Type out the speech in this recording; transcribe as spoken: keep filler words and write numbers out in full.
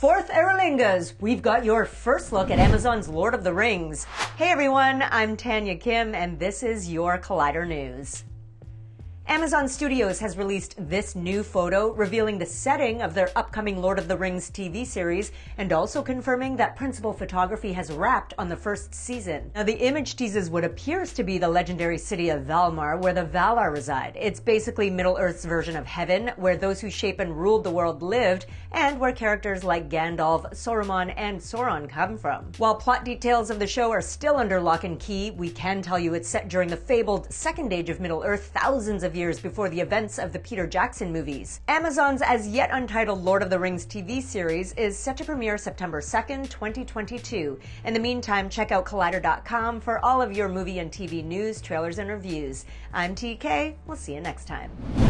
Forth Eorlingas, we've got your first look at Amazon's Lord of the Rings. Hey everyone, I'm Tanya Kim and this is your Collider News. Amazon Studios has released this new photo revealing the setting of their upcoming Lord of the Rings T V series and also confirming that principal photography has wrapped on the first season. Now, the image teases what appears to be the legendary city of Valmar, where the Valar reside. It's basically Middle-earth's version of heaven, where those who shape and ruled the world lived, and where characters like Gandalf, Saruman, and Sauron come from. While plot details of the show are still under lock and key, we can tell you it's set during the fabled Second Age of Middle-earth, thousands of years years before the events of the Peter Jackson movies. Amazon's as yet untitled Lord of the Rings T V series is set to premiere September second, twenty twenty-two. In the meantime, check out Collider dot com for all of your movie and T V news, trailers, and reviews. I'm T K. We'll see you next time.